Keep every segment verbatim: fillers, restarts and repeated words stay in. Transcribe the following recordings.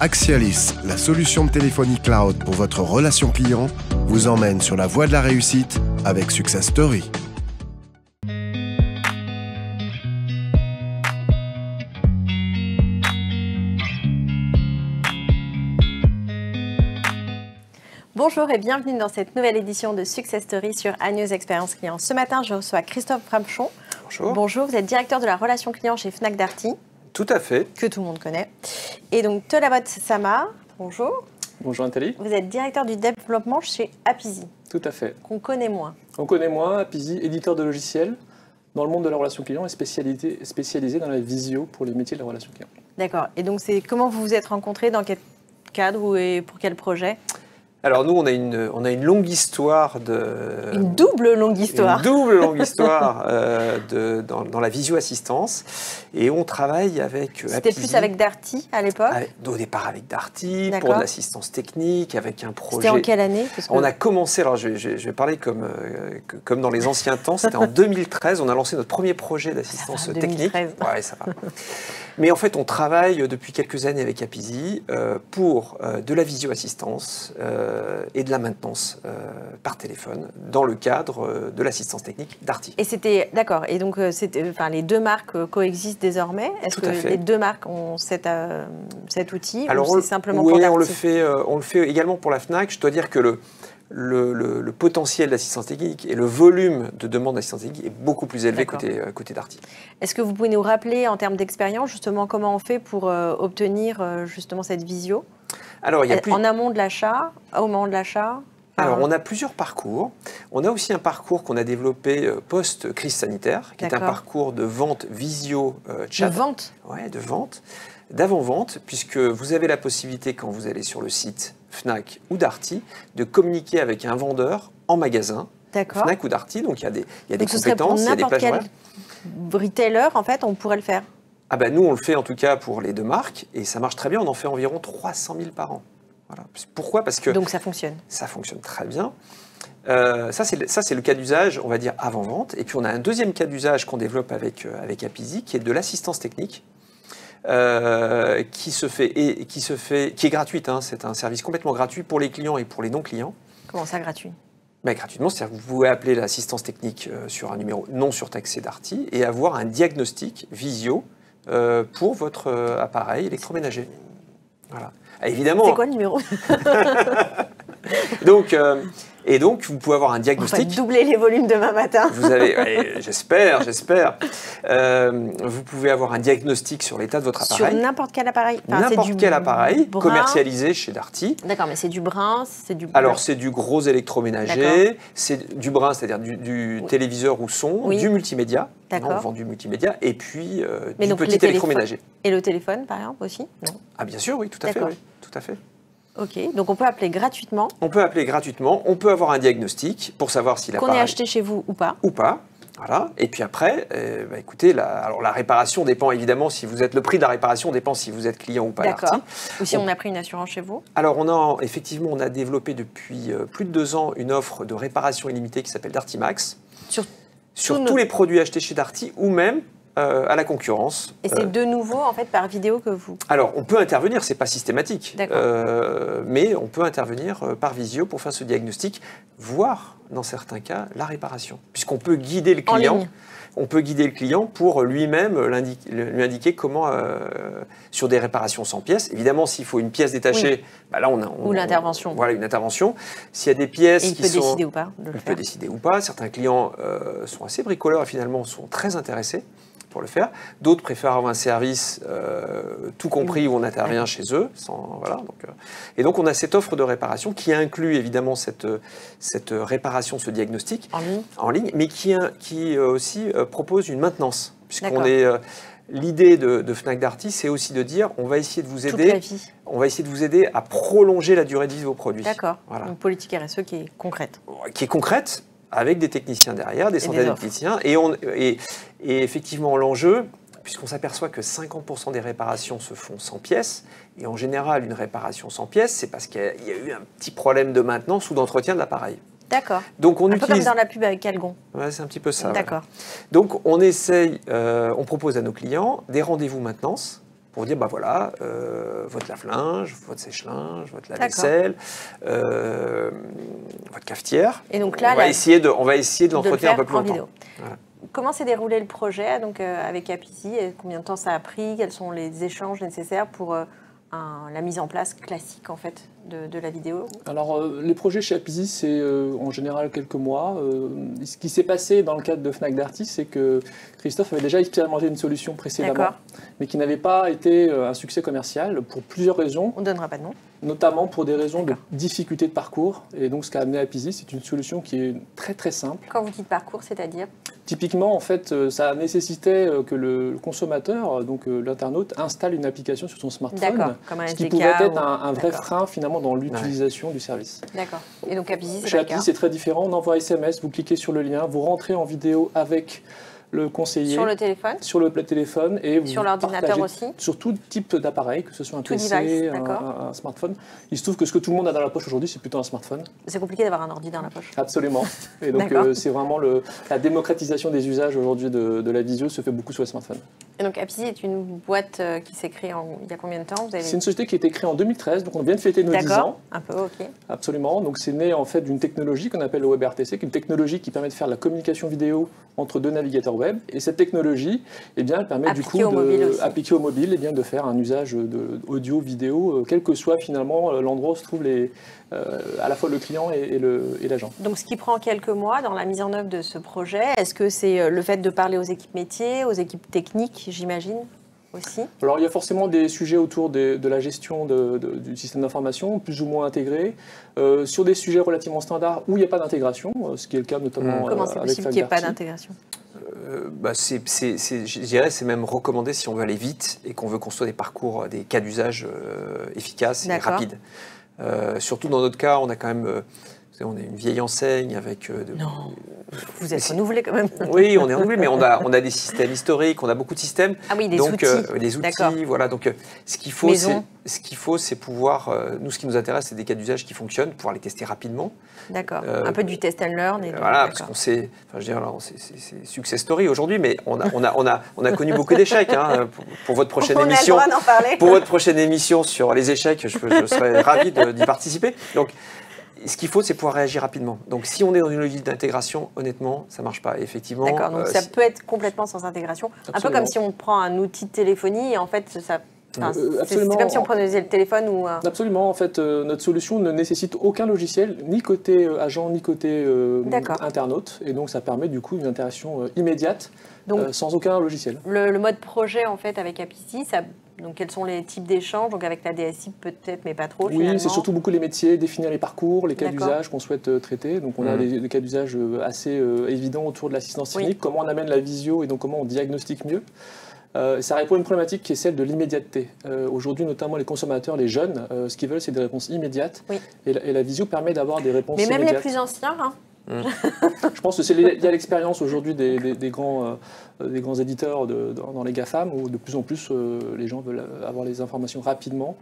Axialys, la solution de téléphonie cloud pour votre relation client, vous emmène sur la voie de la réussite avec Success Story. Bonjour et bienvenue dans cette nouvelle édition de Success Story sur ANews Expérience Client. Ce matin, je reçois Christophe Famechon. Bonjour. Bonjour, vous êtes directeur de la relation client chez Fnac Darty. Tout à fait. Que tout le monde connaît. Et donc, Tholabat Sama, bonjour. Bonjour Nathalie. Vous êtes directeur du développement chez Apizee. Tout à fait. Qu'on connaît moins. On connaît moins. Apizee, éditeur de logiciels dans le monde de la relation client et spécialisé, spécialisé dans la visio pour les métiers de la relation client. D'accord. Et donc, c'est comment vous vous êtes rencontrés, dans quel cadre et pour quel projet? Alors nous, on a une, on a une longue histoire de... Une double longue histoire. Une double longue histoire euh, de, dans, dans la visio-assistance. Et on travaille avec... C'était plus avec Darty à l'époque? Au départ avec Darty, pour de l'assistance technique, avec un projet... C'était en quelle année? Parce que... On a commencé, alors je, je, je vais parler comme, euh, que, comme dans les anciens temps, c'était en deux mille treize, on a lancé notre premier projet d'assistance technique. deux mille treize. Ouais, ça va. Mais en fait, on travaille depuis quelques années avec Apizee euh, pour euh, de la visio-assistance... Euh, et de la maintenance euh, par téléphone dans le cadre euh, de l'assistance technique Darty. Et c'était, d'accord, et donc euh, enfin, les deux marques euh, coexistent désormais? Est-ce que les deux marques ont cet, euh, cet outil? Alors, ou c'est simplement oui, pour Darty? On le fait, euh, on le fait également pour la Fnac. Je dois dire que le, le, le, le potentiel d'assistance technique et le volume de demande d'assistance technique est beaucoup plus élevé côté, euh, côté Darty. Est-ce que vous pouvez nous rappeler en termes d'expérience justement comment on fait pour euh, obtenir euh, justement cette visio? Alors, il y a plus... En amont de l'achat, au moment de l'achat. Alors, on a plusieurs parcours. On a aussi un parcours qu'on a développé post-crise sanitaire, qui est un parcours de vente visio-chat. De vente? Ouais, de vente, d'avant-vente, puisque vous avez la possibilité, quand vous allez sur le site Fnac ou Darty, de communiquer avec un vendeur en magasin. D'accord. Fnac ou Darty, donc il y a des, il y a des compétences, il y a des plages. Quel retailer, en fait, on pourrait le faire? Ah ben nous, on le fait en tout cas pour les deux marques, et ça marche très bien, on en fait environ trois cent mille par an. Voilà. Pourquoi? Parce que... Donc ça fonctionne. Ça fonctionne très bien. Euh, ça, c'est le cas d'usage, on va dire, avant-vente. Et puis on a un deuxième cas d'usage qu'on développe avec, euh, avec Apizee, qui est de l'assistance technique, euh, qui, se fait, et, qui, se fait, qui est gratuite. Hein. C'est un service complètement gratuit pour les clients et pour les non-clients. Comment ça, gratuit? Ben, gratuitement, c'est-à-dire que vous pouvez appeler l'assistance technique euh, sur un numéro non surtaxé Darty et avoir un diagnostic visio Euh, pour votre euh, appareil électroménager. Voilà. Ah, évidemment. C'est quoi le numéro? Donc, euh, et donc, vous pouvez avoir un diagnostic. On va doubler les volumes demain matin. Vous avez, ouais, j'espère, j'espère. Euh, vous pouvez avoir un diagnostic sur l'état de votre appareil. Sur n'importe quel appareil. Enfin, n'importe quel appareil brun. Commercialisé chez Darty. D'accord, mais c'est du brun, c'est du. Alors c'est du gros électroménager, c'est du brun, c'est-à-dire du, du oui. téléviseur ou son, oui. du multimédia. D'accord. On vend du multimédia et puis euh, du donc, petit électroménager. Et le téléphone, par exemple, aussi? Non. Ah bien sûr, oui, tout à fait, oui, tout à fait. Ok, donc on peut appeler gratuitement. On peut appeler gratuitement, on peut avoir un diagnostic pour savoir si l'appareil... Qu'on ait acheté chez vous ou pas. Ou pas, voilà. Et puis après, euh, bah écoutez, la, alors la réparation dépend évidemment si vous êtes... Le prix de la réparation dépend si vous êtes client ou pas. D'accord. Ou si on... on a pris une assurance chez vous. Alors on a, effectivement, on a développé depuis plus de deux ans une offre de réparation illimitée qui s'appelle Darty Max. Sur, sur tous nos... les produits achetés chez Darty ou même... Euh, à la concurrence. Et c'est euh, de nouveau en fait par vidéo que vous... Alors on peut intervenir, c'est pas systématique, euh, mais on peut intervenir euh, par visio pour faire ce diagnostic, voire dans certains cas la réparation, puisqu'on peut guider le client. On peut guider le client pour lui-même l'indiquer, lui indiquer comment euh, sur des réparations sans pièces. Évidemment, s'il faut une pièce détachée, oui. bah là on a on, ou l'intervention. Voilà une intervention. S'il y a des pièces et il qui peut sont, décider ou pas. De le il faire. Peut décider ou pas. Certains clients euh, sont assez bricoleurs et finalement sont très intéressés pour le faire. D'autres préfèrent avoir un service euh, tout compris où on intervient chez eux. Sans, voilà, donc, euh, et donc on a cette offre de réparation qui inclut évidemment cette, cette réparation, ce diagnostic en ligne, en ligne mais qui, qui aussi euh, propose une maintenance. Puisqu'on est euh, l'idée de, de Fnac Darty, c'est aussi de dire on va essayer de vous aider, on va essayer de vous aider à prolonger la durée de vie de vos produits. D'accord. Voilà. Une politique R S E qui est concrète. Qui est concrète. Avec des techniciens derrière, des centaines de techniciens. Et, on, et, et effectivement, l'enjeu, puisqu'on s'aperçoit que cinquante pour cent des réparations se font sans pièces, et en général, une réparation sans pièces, c'est parce qu'il y, y a eu un petit problème de maintenance ou d'entretien de l'appareil. D'accord. Donc on un utilise... peu comme dans la pub avec Calgon. Ouais, c'est un petit peu ça. D'accord. Voilà. Donc on essaye, euh, on propose à nos clients des rendez-vous maintenance. pour dire, bah voilà, euh, votre lave-linge, votre sèche-linge, votre lave-vaisselle, euh, votre cafetière. Et donc là, on, là, va, là, essayer de, on va essayer de l'entretenir un peu plus longtemps. Voilà. Comment s'est déroulé le projet donc, euh, avec Apizee? Combien de temps ça a pris? Quels sont les échanges nécessaires pour euh, un, la mise en place classique en fait, de, de la vidéo? Alors, euh, les projets chez Apizee, c'est euh, en général quelques mois. Euh, ce qui s'est passé dans le cadre de Fnac Darty, c'est que Christophe avait déjà expérimenté une solution précédemment, mais qui n'avait pas été un succès commercial pour plusieurs raisons. On ne donnera pas de nom. Notamment pour des raisons de difficulté de parcours. Et donc, ce qu'a amené Apizee, c'est une solution qui est très, très simple. Quand vous dites parcours, c'est-à-dire? Typiquement, en fait, ça nécessitait que le consommateur, donc l'internaute, installe une application sur son smartphone, comme un S D K, ce qui pouvait être ou... un, un vrai frein, finalement, dans l'utilisation ouais. du service. D'accord. Et donc, Apizee, c'est Chez Apizee, c'est très différent. On envoie S M S, vous cliquez sur le lien, vous rentrez en vidéo avec... le conseiller. Sur le téléphone. Sur le téléphone. Et sur l'ordinateur aussi. Sur tout type d'appareil, que ce soit un P C, un, un smartphone. Il se trouve que ce que tout le monde a dans la poche aujourd'hui, c'est plutôt un smartphone. C'est compliqué d'avoir un ordi dans la poche. Absolument. Et donc, euh, c'est vraiment le, la démocratisation des usages aujourd'hui de, de la visio se fait beaucoup sur les smartphones. Et donc, Apizee est une boîte qui s'est créée en, il y a combien de temps? Vous avez... C'est une société qui a été créée en deux mille treize, donc on vient de fêter nos dix ans. Un peu, ok. Absolument. Donc, c'est né en fait d'une technologie qu'on appelle le WebRTC, qui est une technologie qui permet de faire la communication vidéo entre deux navigateurs web. Et cette technologie, eh bien, elle permet appliquée du coup de appliquer au mobile, et eh bien de faire un usage de audio, vidéo, quel que soit finalement l'endroit où se trouve les, euh, à la fois le client et, et le et l'agent. Donc, ce qui prend quelques mois dans la mise en œuvre de ce projet, est-ce que c'est le fait de parler aux équipes métiers, aux équipes techniques, j'imagine? Aussi. Alors, il y a forcément des sujets autour des, de la gestion de, de, du système d'information, plus ou moins intégré, euh, sur des sujets relativement standards où il n'y a pas d'intégration, ce qui est le cas notamment. Mmh. Comment c'est possible qu'il n'y ait pas d'intégration? euh, bah c'est, c'est, c'est, Je dirais c'est même recommandé si on veut aller vite et qu'on veut construire des parcours, des cas d'usage euh, efficaces et rapides. Euh, surtout dans notre cas, on a quand même. Euh, On est une vieille enseigne avec... De... Non, vous êtes renouvelé quand même. Oui, on est renouvelé, mais on a, on a des systèmes historiques, on a beaucoup de systèmes. Ah oui, des donc, outils. Euh, des outils, voilà. Donc, ce qu'il faut, c'est ce qu'il faut, c'est pouvoir... Euh, nous, ce qui nous intéresse, c'est des cas d'usage qui fonctionnent, pouvoir les tester rapidement. D'accord. Euh, un peu du test and learn. Et euh, voilà, parce qu'on sait... Enfin, je veux dire, c'est success story aujourd'hui, mais on a, on, a, on, a, on a connu beaucoup d'échecs. Hein, pour, pour votre prochaine on émission... On a le droit d'en parler. Pour votre prochaine émission sur les échecs, je, je serais ravi d'y participer. Donc... Ce qu'il faut, c'est pouvoir réagir rapidement. Donc, si on est dans une logique d'intégration, honnêtement, ça ne marche pas. Effectivement. D'accord. Donc, euh, ça peut être complètement sans intégration. Absolument. Un peu comme si on prend un outil de téléphonie et en fait, ça. Enfin, c'est comme si on prenait le téléphone ou. Euh... Absolument. En fait, euh, notre solution ne nécessite aucun logiciel, ni côté euh, agent, ni côté euh, internaute. Et donc, ça permet du coup une interaction euh, immédiate, donc, euh, sans aucun logiciel. Le, le mode projet, en fait, avec Apizee, ça. Donc, quels sont les types d'échanges? Donc, avec la D S I, peut-être, mais pas trop, finalement. Oui, c'est surtout beaucoup les métiers, définir les parcours, les cas d'usage qu'on souhaite euh, traiter. Donc, on mmh. a des, des cas d'usage assez euh, évidents autour de l'assistance technique, oui. Comment on amène la visio et donc comment on diagnostique mieux. Euh, ça répond à une problématique qui est celle de l'immédiateté. Euh, Aujourd'hui, notamment les consommateurs, les jeunes, euh, ce qu'ils veulent, c'est des réponses immédiates. Oui. Et, la, et la visio permet d'avoir des réponses immédiates. Mais même immédiates. Les plus anciens, hein. Mmh. Je pense que c'est il y a l'expérience aujourd'hui des, des, des, grands, euh, des grands éditeurs de, dans, dans les GAFAM où de plus en plus euh, les gens veulent avoir les informations rapidement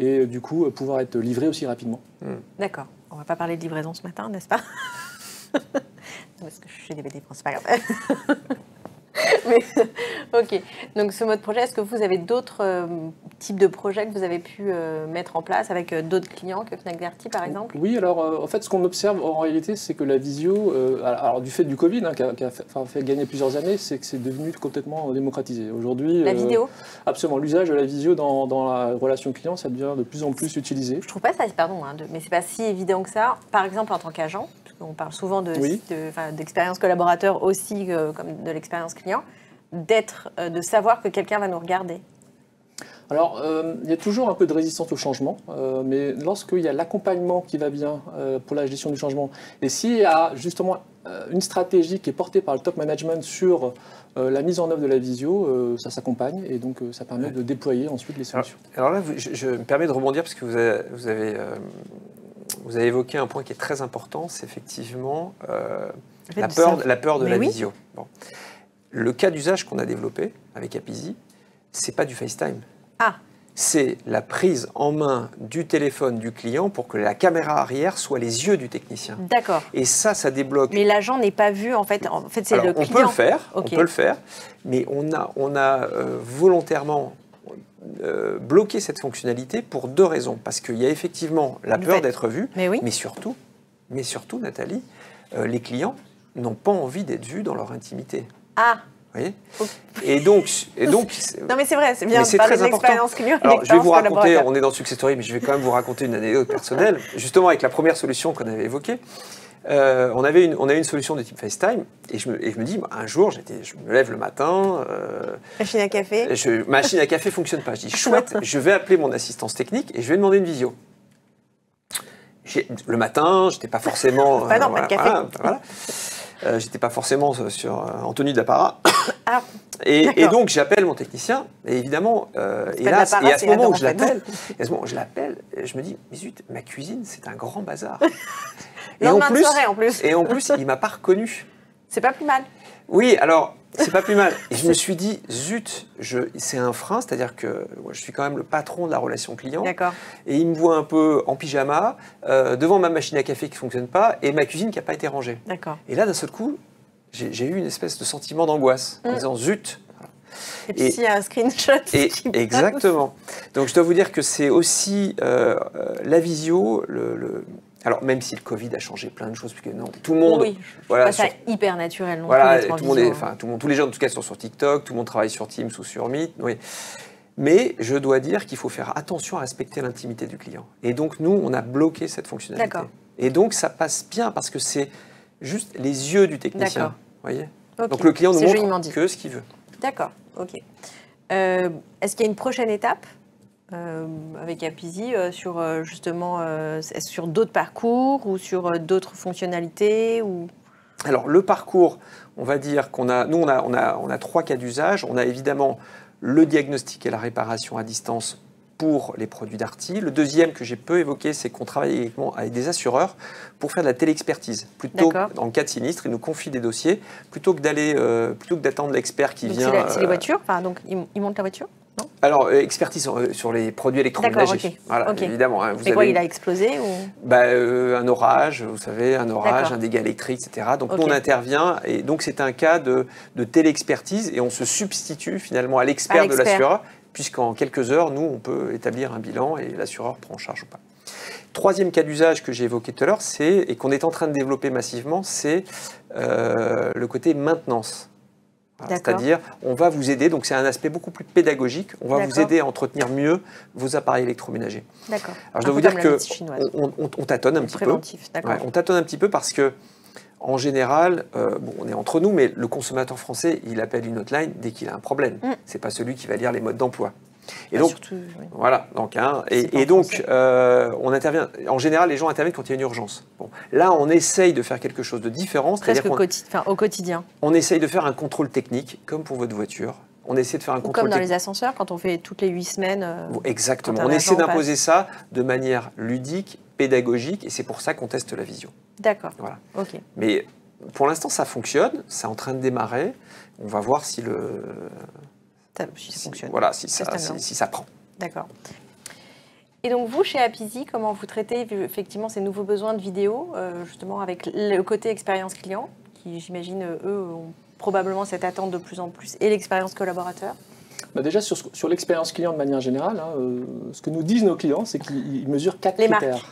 et euh, du coup euh, pouvoir être livrés aussi rapidement. Mmh. D'accord. On ne va pas parler de livraison ce matin, n'est-ce pas? Parce que je suis des bêtises, c'est pas grave. Mais, ok. Donc ce mode projet, est-ce que vous avez d'autres euh, types de projets que vous avez pu euh, mettre en place avec euh, d'autres clients que Fnac Darty par exemple? Oui, alors euh, en fait ce qu'on observe en réalité c'est que la visio, euh, alors du fait du Covid hein, qui a, qui a fait, enfin, fait gagner plusieurs années, c'est que c'est devenu complètement démocratisé. Aujourd'hui, la euh, vidéo absolument, l'usage de la visio dans, dans la relation client ça devient de plus en plus utilisé. Je trouve pas ça, pardon, hein, de, mais c'est pas si évident que ça, par exemple en tant qu'agent. On parle souvent de, oui. de, d'expérience collaborateur aussi euh, comme de l'expérience client, d'être, euh, de savoir que quelqu'un va nous regarder. Alors, euh, il y a toujours un peu de résistance au changement, euh, mais lorsqu'il y a l'accompagnement qui va bien euh, pour la gestion du changement, et s'il y a justement euh, une stratégie qui est portée par le top management sur euh, la mise en œuvre de la visio, euh, ça s'accompagne et donc euh, ça permet ouais. de déployer ensuite les solutions. Alors, alors là, vous, je, je me permets de rebondir parce que vous avez... Vous avez euh... Vous avez évoqué un point qui est très important, c'est effectivement euh, la, peur, la peur de Mais la oui. visio. Bon. Le cas d'usage qu'on a développé avec Apizee, ce n'est pas du FaceTime. Ah. C'est la prise en main du téléphone du client pour que la caméra arrière soit les yeux du technicien. D'accord. Et ça, ça débloque. Mais l'agent n'est pas vu, en fait. En fait, c'est le client. On peut le faire, okay. on peut le faire, mais on a, on a euh, volontairement... euh, bloqué cette fonctionnalité pour deux raisons. Parce qu'il y a effectivement la peur d'être vu, mais, oui. mais, surtout, mais surtout, Nathalie, euh, les clients n'ont pas envie d'être vus dans leur intimité. Ah. Vous voyez ? Et donc, et donc non mais c'est vrai, c'est bien de parler de l'expérience client. Alors je vais vous raconter, on est dans Success Story, mais je vais quand même vous raconter une anecdote personnelle. Justement avec la première solution qu'on avait évoquée, euh, on avait une, on avait une solution de type FaceTime, et je me, et je me dis bah, un jour, je me lève le matin, euh, machine à café, je, ma machine à café fonctionne pas, je dis chouette, je vais appeler mon assistance technique et je vais demander une visio. Le matin, j'étais pas forcément, pas euh, non, voilà, pas de café. Voilà, voilà. Euh, j'étais pas forcément sur, euh, en tenue d'apparat. Ah, et, et donc j'appelle mon technicien, et évidemment, euh, et, là, et à ce moment où je l'appelle, je l'appelle, je me dis, mais zut, ma cuisine, c'est un grand bazar. et, en plus, soirée, en plus. et en plus, il m'a pas reconnu. C'est pas plus mal. Oui, alors, c'est pas plus mal. Et je me suis dit, zut, c'est un frein, c'est-à-dire que moi, je suis quand même le patron de la relation client. Et il me voit un peu en pyjama, euh, devant ma machine à café qui ne fonctionne pas, et ma cuisine qui n'a pas été rangée. Et là, d'un seul coup, j'ai eu une espèce de sentiment d'angoisse, mmh. en disant zut. Et puis s'il y a un screenshot. Et, exactement. Donc je dois vous dire que c'est aussi euh, la visio, le, le... alors même si le Covid a changé plein de choses, parce que non, tout le monde... Oui, je voilà, sur... ça hyper naturel. Non, voilà, tout le monde est, enfin, tout le monde, tous les gens en tout cas sont sur TikTok, tout le monde travaille sur Teams ou sur Meet. Oui. Mais je dois dire qu'il faut faire attention à respecter l'intimité du client. Et donc nous, on a bloqué cette fonctionnalité. D'accord. Et donc ça passe bien, parce que c'est juste les yeux du technicien. D'accord. Voyez okay. Donc le client nous montre que ce qu'il veut. D'accord, ok. Euh, est-ce qu'il y a une prochaine étape euh, avec Apizee euh, sur euh, justement euh, sur d'autres parcours ou sur euh, d'autres fonctionnalités ou... Alors le parcours, on va dire qu'on a, nous on a, on a, on a trois cas d'usage. On a évidemment le diagnostic et la réparation à distance pour les produits Darty. Le deuxième que j'ai peu évoqué, c'est qu'on travaille uniquement avec des assureurs pour faire de la téléexpertise. Plutôt en cas de sinistre, ils nous confient des dossiers plutôt que d'aller, euh, plutôt que d'attendre l'expert qui donc vient. C'est euh, les voitures, enfin, donc ils montent la voiture. Non alors, expertise sur, sur les produits électroménagers. Okay. Voilà, okay. Évidemment. Hein, vous et quoi, avez... il a explosé ou... bah, euh, un orage, vous savez, un orage, un dégât électrique, et cetera. Donc, okay. nous, on intervient. Et donc, c'est un cas de, de téléexpertise et on se substitue finalement à l'expert de l'assureur, puisqu'en quelques heures, nous, on peut établir un bilan et l'assureur prend en charge ou pas. Troisième cas d'usage que j'ai évoqué tout à l'heure, c'est et qu'on est en train de développer massivement, c'est euh, le côté maintenance. C'est-à-dire, on va vous aider, donc c'est un aspect beaucoup plus pédagogique, on va vous aider à entretenir mieux vos appareils électroménagers. D'accord. Alors je dois vous dire qu'on on, on tâtonne un petit peu. Préventif, d'accord. Ouais, on tâtonne un petit peu parce que, en général, euh, bon, on est entre nous, mais le consommateur français, il appelle une hotline dès qu'il a un problème. Mm. Ce n'est pas celui qui va lire les modes d'emploi. Et bah donc, surtout, oui. voilà. Donc, hein, et et donc, euh, on intervient. En général, les gens interviennent quand il y a une urgence. Bon, là, on essaye de faire quelque chose de différent. Presque au, quotidi enfin, au quotidien. On essaye de faire un contrôle technique, comme pour votre voiture. On essaie de faire un Ou contrôle. Comme dans les ascenseurs, quand on fait toutes les huit semaines. Euh, Exactement. On essaie d'imposer ça de manière ludique, pédagogique, et c'est pour ça qu'on teste la visio. D'accord. Voilà. Ok. Mais pour l'instant, ça fonctionne. C'est en train de démarrer. On va voir si le. Si ça fonctionne. Voilà, si ça, si, si ça prend. D'accord. Et donc vous, chez Apizee, comment vous traitez effectivement ces nouveaux besoins de vidéo, euh, justement avec le côté expérience client, qui j'imagine, eux, ont probablement cette attente de plus en plus, et l'expérience collaborateur? Bah déjà, sur, sur l'expérience client de manière générale, hein, euh, ce que nous disent nos clients, c'est qu'ils mesurent quatre les critères. Marques.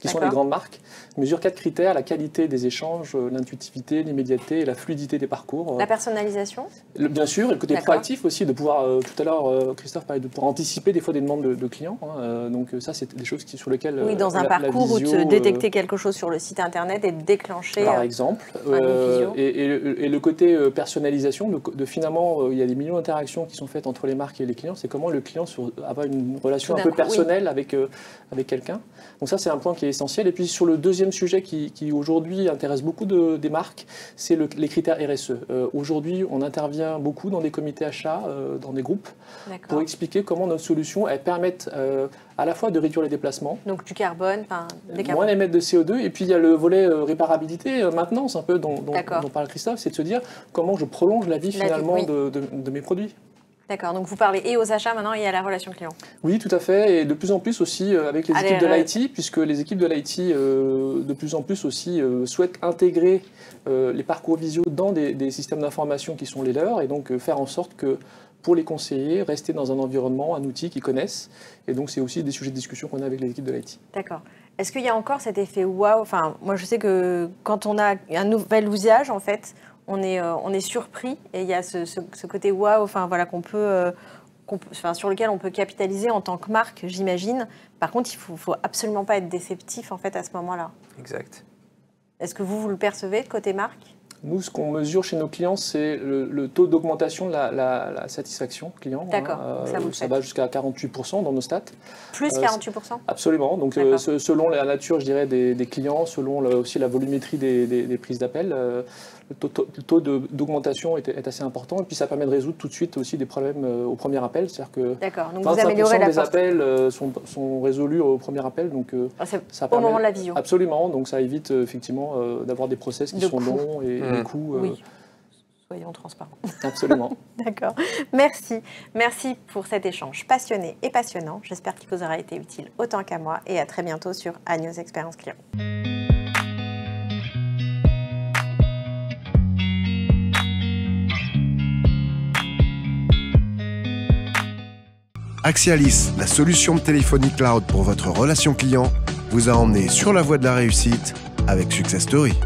Qui sont les grandes marques, mesure quatre critères, la qualité des échanges, l'intuitivité, l'immédiateté, la fluidité des parcours. La personnalisation le, bien sûr, et le côté proactif aussi, de pouvoir, euh, tout à l'heure, euh, Christophe parlait de pouvoir anticiper des fois des demandes de, de clients. Hein, euh, donc ça, c'est des choses qui, sur lesquelles... Oui, dans euh, un la, parcours la visio, où te détecter euh, quelque chose sur le site internet et déclencher... Par exemple. Euh, et, et, et le côté personnalisation, de, de finalement, euh, il y a des millions d'interactions qui sont faites entre les marques et les clients, c'est comment le client avoir une relation un, un peu coup, personnelle oui. avec, euh, avec quelqu'un. Donc ça, c'est un point qui est essentiel. Et puis sur le deuxième sujet qui, qui aujourd'hui intéresse beaucoup de, des marques, c'est le, les critères R S E. Euh, aujourd'hui, on intervient beaucoup dans des comités achats, euh, dans des groupes, pour expliquer comment notre solution, elle permet euh, à la fois de réduire les déplacements. Donc du carbone, enfin des carbones. Moins émettre de C O deux. Et puis il y a le volet euh, réparabilité, euh, maintenance un peu dont, dont, dont parle Christophe, c'est de se dire comment je prolonge la vie la finalement vie, oui. de, de, de mes produits. D'accord, donc vous parlez et aux achats maintenant et à la relation client. Oui, tout à fait, et de plus en plus aussi avec les Allez, équipes de l'I T, puisque les équipes de l'I T euh, de plus en plus aussi euh, souhaitent intégrer euh, les parcours visio dans des, des systèmes d'information qui sont les leurs, et donc euh, faire en sorte que pour les conseillers, rester dans un environnement, un outil qu'ils connaissent. Et donc, c'est aussi des sujets de discussion qu'on a avec les équipes de l'I T. D'accord. Est-ce qu'il y a encore cet effet waouh? Enfin, moi, je sais que quand on a un nouvel usage, en fait, on est, euh, on est surpris. Et il y a ce, ce, ce côté waouh, enfin, voilà, qu'on peut... Euh, qu'on peut, enfin, sur lequel on peut capitaliser en tant que marque, j'imagine. Par contre, il ne faut, faut absolument pas être déceptif en fait, à ce moment-là. Exact. Est-ce que vous, vous le percevez côté marque? Nous, ce qu'on mesure chez nos clients, c'est le, le taux d'augmentation de la, la, la satisfaction client. D'accord. Hein, ça, euh, ça va jusqu'à quarante-huit pour cent dans nos stats. Plus euh, quarante-huit pour cent? Absolument. Donc, euh, selon la nature, je dirais, des, des clients, selon le, aussi la volumétrie des, des, des prises d'appel, euh, le taux, taux d'augmentation est, est assez important. Et puis, ça permet de résoudre tout de suite aussi des problèmes euh, au premier appel. C'est-à-dire que vingt-cinq pour cent des appels euh, sont, sont résolus au premier appel. Donc, euh, ah, ça au permet, moment de la vision. Absolument. Donc, ça évite euh, effectivement euh, d'avoir des process qui de sont coup. longs et, mmh. Du coup, oui. euh... soyons transparents. Absolument. D'accord. Merci. Merci pour cet échange passionné et passionnant. J'espère qu'il vous aura été utile autant qu'à moi. Et à très bientôt sur ANews Expérience Client. Axialys, la solution de téléphonie cloud pour votre relation client, vous a emmené sur la voie de la réussite avec Success Story.